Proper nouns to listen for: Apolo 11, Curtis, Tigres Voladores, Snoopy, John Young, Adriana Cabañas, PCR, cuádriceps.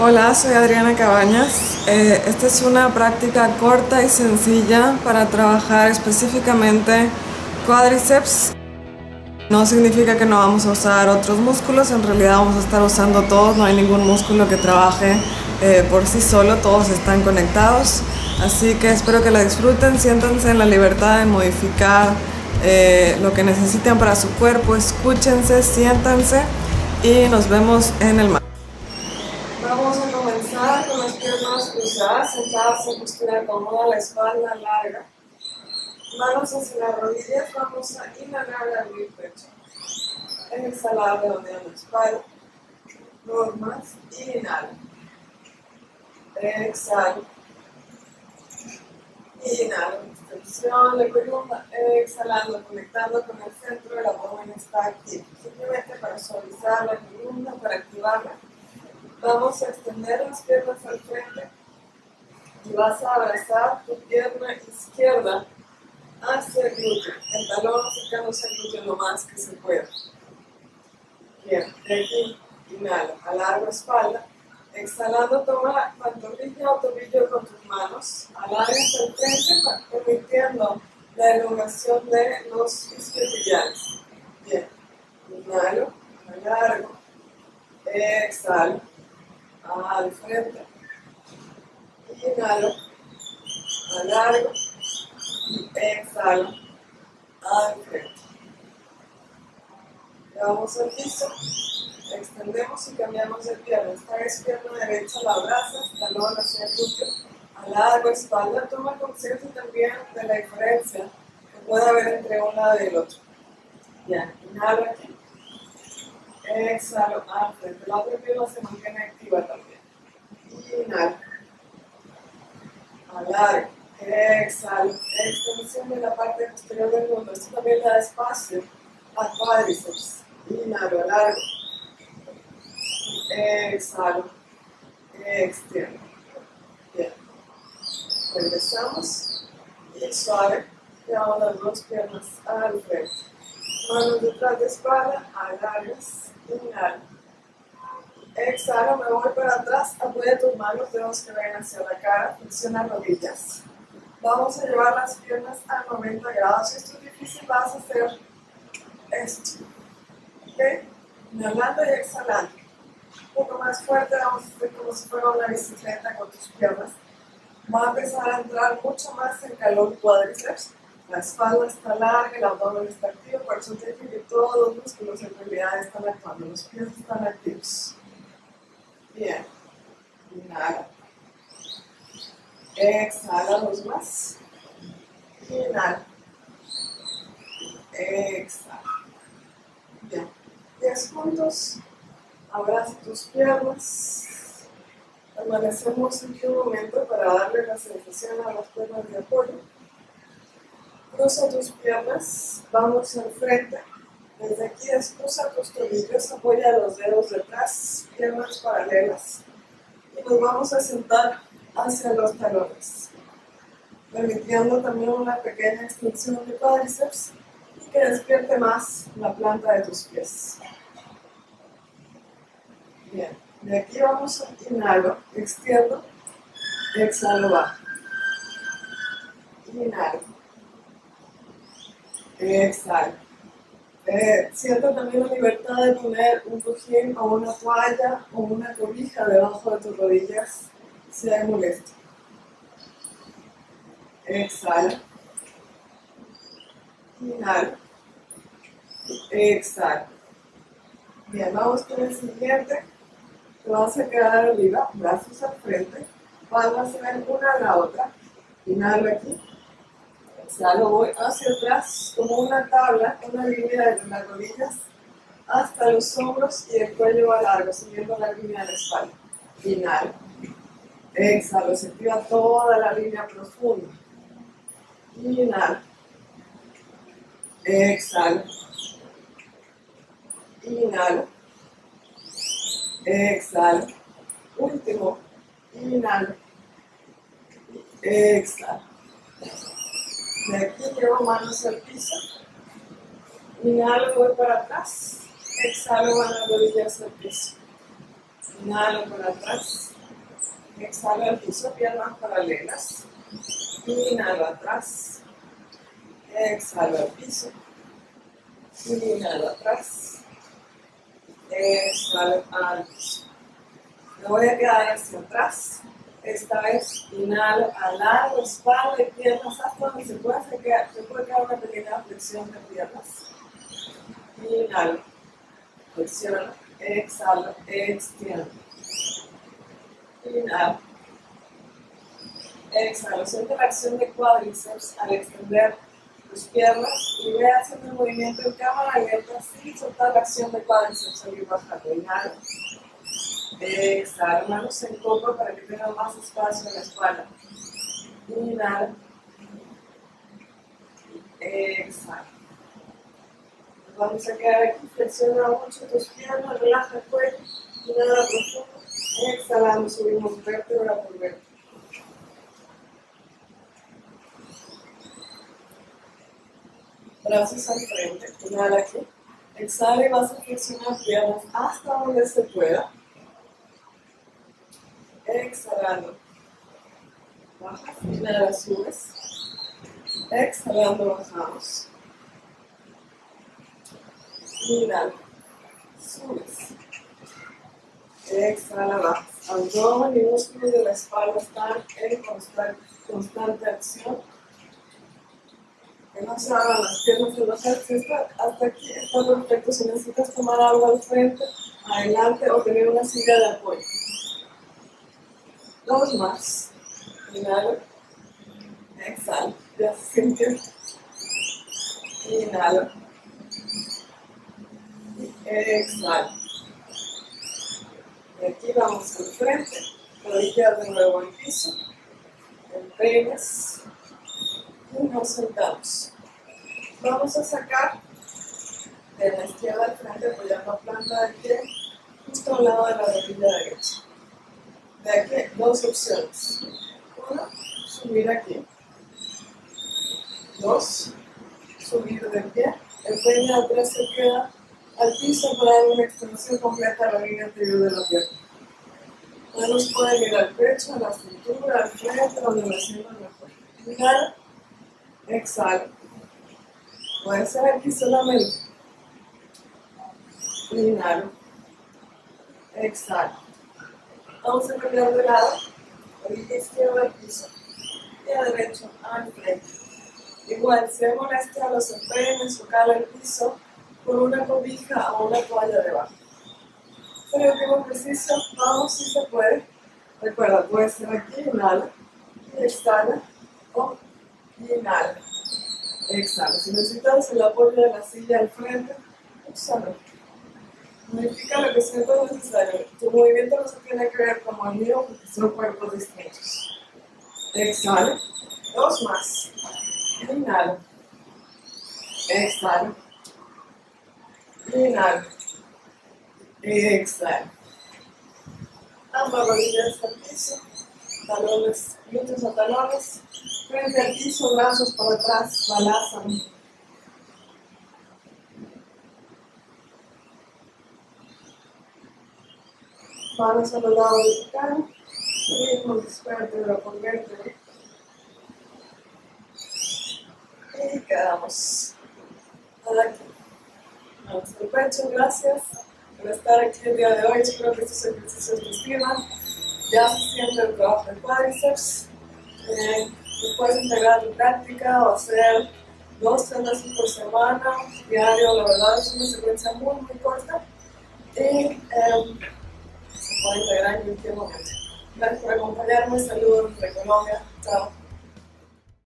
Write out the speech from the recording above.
Hola, soy Adriana Cabañas. Esta es una práctica corta y sencilla para trabajar específicamente cuádriceps. No significa que no vamos a usar otros músculos, en realidad vamos a estar usando todos, no hay ningún músculo que trabaje por sí solo, todos están conectados. Así que espero que lo disfruten, siéntanse en la libertad de modificar lo que necesitan para su cuerpo, escúchense, siéntanse y nos vemos en el mar. Vamos a comenzar con las piernas cruzadas, sentadas en postura cómoda, la espalda larga. Manos hacia las rodillas, vamos a inhalar y abrir pecho. Exhalar, redondeando la espalda. Dos más, y inhala. Exhala. Inhala, extensión, la columna, exhalando, conectando con el centro, el abdomen está aquí. Simplemente para suavizar la columna, para activarla. Vamos a extender las piernas al frente y vas a abrazar tu pierna izquierda hacia el glúteo, el talón acercándose al glúteo lo más que se pueda. Bien, de aquí, inhala, alarga espalda, exhalando toma la pantorrilla o tobillo con tus manos, alarga hacia el frente permitiendo la elongación de los isquiotibiales. Bien, inhalo, alargo, exhalo, al frente, inhalo, alargo, exhalo, al frente. Llevamos al piso, extendemos y cambiamos de pierna. Esta vez pierna derecha la abrazas, talón hacia el glúteo, alargo espalda. Toma conciencia también de la diferencia que puede haber entre un lado y el otro. Ya, inhalo aquí, exhalo, al frente. La otra pierna se mantiene activa también. Inhalo, alargo, exhalo. Extensión de la parte posterior del mundo. Esto también da espacio a cuádriceps. Inhalo, alargo. Exhalo. Extiendo. Bien. Regresamos. Y suave. Llevamos las dos piernas al frente. Manos detrás de espalda. Alargas. Inhalo. Exhalo. Me voy para atrás. Apoya tus manos. Dedos que vayan hacia la cara. Flexiona rodillas. Vamos a llevar las piernas a 90 grados. Si esto es difícil, vas a hacer esto. ¿Ok? Inhalando y exhalando. Un poco más fuerte, vamos a hacer como si fuera una bicicleta con tus piernas. Va a empezar a entrar mucho más en calor cuádriceps. La espalda está larga, el abdomen está activo, por eso te digo que todos los músculos en realidad están actuando. Los pies están activos. Bien. Inhala. Exhala, dos más. Inhala. Exhala. Bien. 10 juntos. Abraza tus piernas. Permanecemos aquí un momento para darle la sensación a las piernas de apoyo. Cruza tus piernas. Vamos al frente. Desde aquí descruza tus tobillos. Apoya los dedos detrás. Piernas paralelas. Y nos vamos a sentar hacia los talones, permitiendo también una pequeña extensión de cuádriceps y que despierte más la planta de tus pies. Bien, de aquí vamos a inhalo, extiendo, exhalo, bajo, inhalo, exhalo. Sienta también la libertad de poner un cojín o una toalla o una cobija debajo de tus rodillas. Si hay molesto. Exhala. Inhala. Exhala. Bien, vamos con el siguiente. Te vas a quedar arriba, brazos al frente. Palmas en una a la otra. Inhalo aquí. Exhalo, voy hacia atrás como una tabla, una línea desde las rodillas hasta los hombros y el cuello va largo, siguiendo la línea de la espalda. Inhalo. Exhalo, se activa toda la línea profunda. Inhalo. Exhalo. Inhalo. Exhalo. Último. Inhalo. Exhalo. De aquí llevo manos al piso. Inhalo, voy para atrás. Exhalo, van las rodillas al piso. Inhala para atrás. Exhala al piso, piernas paralelas. Inhala atrás. Exhala al piso. Inhala atrás. Exhala al piso. Me voy a quedar hacia atrás. Esta vez inhalo, alargo espalda y piernas hasta donde se puede quedar una pequeña flexión de piernas. Inhalo, flexiono, exhalo, extiendo. Inhalo, exhalo. Siente la acción de cuádriceps al extender tus piernas y ve haciendo el movimiento en cámara abierta sin soltar la acción de cuádriceps al ir bajando. Inhalo. Exhala, manos en copa para que tenga más espacio en la espalda. Inhala. Exhala. Nos vamos a quedar aquí, flexiona mucho tus piernas, relaja el cuello. Inhala profundo. Exhalamos, subimos vértebra por vértebra. Brazos al frente, inhala aquí. Exhala y vas a flexionar piernas hasta donde se pueda. Exhalando, bajas, inhala, subes. Exhalando, bajamos. Inhala, subes. Exhala, bajas. Abdomen y músculos de la espalda están en constante acción. Que no se abran las piernas de bajar. Si hasta aquí está perfecto. Si necesitas tomar algo al frente, adelante o tener una silla de apoyo. Dos más. Inhalo. Exhalo. Ya se sintió. Inhalo. Exhalo. Y aquí vamos al frente. Rodillas de nuevo al piso. Empeñas. Y nos sentamos. Vamos a sacar de la izquierda al frente apoyando la planta del pie justo al lado de la rodilla derecha. De aquí, dos opciones. Una, subir aquí. Dos, subir de pie. El peine atrás se queda al piso para dar una extensión completa a la línea anterior de la pierna. Manos pueden ir al pecho, a la cintura, al frente, donde lo sientan mejor. Inhala, exhala. Puede ser aquí solamente. Inhala, exhala. Vamos a cambiar de lado, orilla izquierda al piso y a derecho al frente. Igual, si hay molestia, los empeines o cala el piso con una cobija o una toalla debajo. Pero el último ejercicio, vamos si se puede. Recuerda, puede ser aquí, inhala, y exhala, o inhala, exhala. Si necesitas el apoyo de la silla al frente, úsalo. Significa lo que siento necesario. Tu movimiento no se tiene que ver como el mío porque son cuerpos distintos. Exhala. Dos más. Inhala. Exhala. Inhala. Exhala. Ambas rodillas al piso. Talones, glúteos a talones. Frente al piso, brazos para atrás. Balazan. Manos a los lados del cara, subimos vértebra por vértebra y quedamos aquí. Vamos al pecho, gracias por estar aquí el día de hoy. Espero que estos ejercicios te sirvan. Ya se siente el trabajo de cuádriceps. Puedes integrar tu práctica o hacer 2 veces por semana, diario. La verdad es una secuencia muy corta. Y, se puede integrar en cualquier momento. Gracias por acompañarme. Saludos de Colombia. Chao.